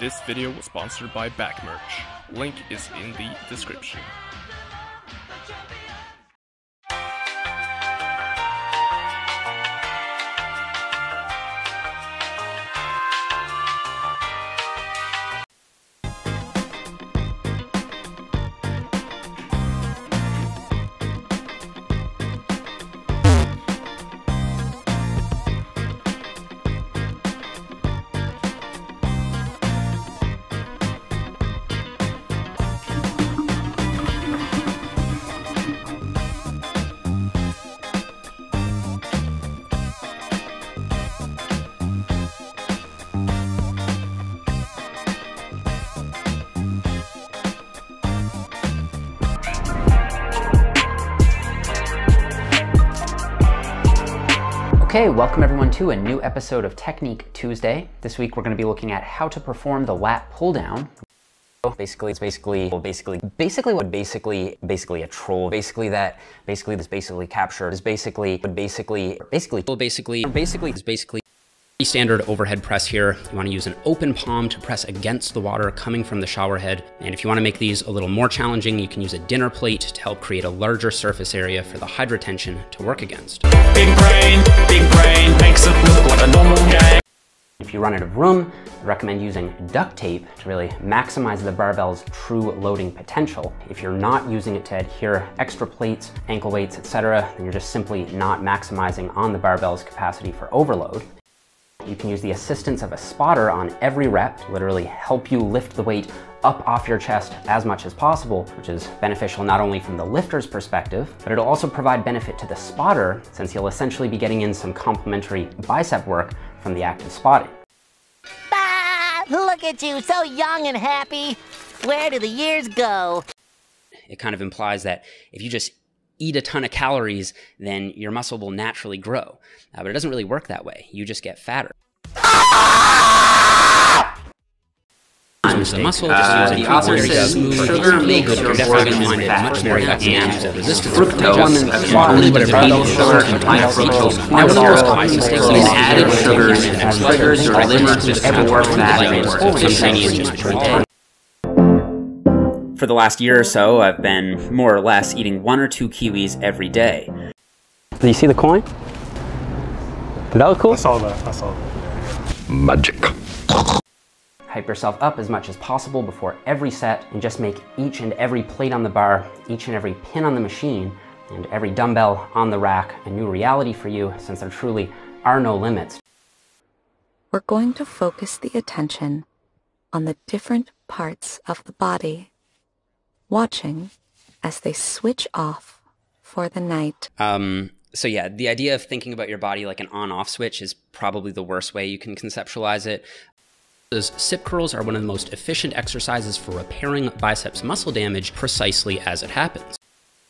This video was sponsored by Back Merch. Link is in the description. Okay, welcome everyone to a new episode of Technique Tuesday. This week we're going to be looking at how to perform the lat pull down. Basically standard overhead press here. You want to use an open palm to press against the water coming from the shower head. And if you want to make these a little more challenging, you can use a dinner plate to help create a larger surface area for the hydrotension to work against. Big brain makes it look like a normal game. If you run out of room, I recommend using duct tape to really maximize the barbell's true loading potential. If you're not using it to adhere extra plates, ankle weights, etc., then you're just simply not maximizing on the barbell's capacity for overload. You can use the assistance of a spotter on every rep to literally help you lift the weight up off your chest as much as possible, which is beneficial not only from the lifter's perspective, but it'll also provide benefit to the spotter since he'll essentially be getting in some complementary bicep work from the act of spotting. Ah, look at you, so young and happy. Where do the years go? It kind of implies that if you just eat a ton of calories, then your muscle will naturally grow. But it doesn't really work that way. You just get fatter. The muscle just uses the opposite sugar makes your body much more effective and resistant. Added sugar triggers your liver to ever work that. For the last year or so, I've been more or less eating 1 or 2 kiwis every day. Did you see the coin? Did that look cool? I saw that. Magic. Hype yourself up as much as possible before every set and just make each and every plate on the bar, each and every pin on the machine, and every dumbbell on the rack a new reality for you since there truly are no limits. We're going to focus the attention on the different parts of the body, watching as they switch off for the night. So yeah, the idea of thinking about your body like an on-off switch is probably the worst way you can conceptualize it. Those sip curls are one of the most efficient exercises for repairing biceps muscle damage precisely as it happens.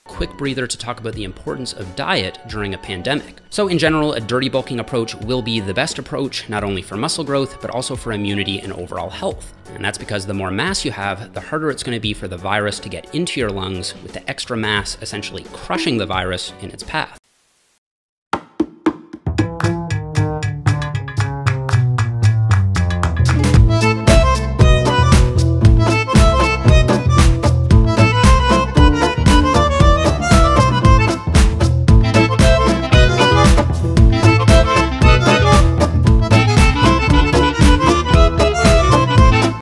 Quick breather to talk about the importance of diet during a pandemic. So in general, a dirty bulking approach will be the best approach, not only for muscle growth, but also for immunity and overall health. And that's because the more mass you have, the harder it's going to be for the virus to get into your lungs, with the extra mass essentially crushing the virus in its path.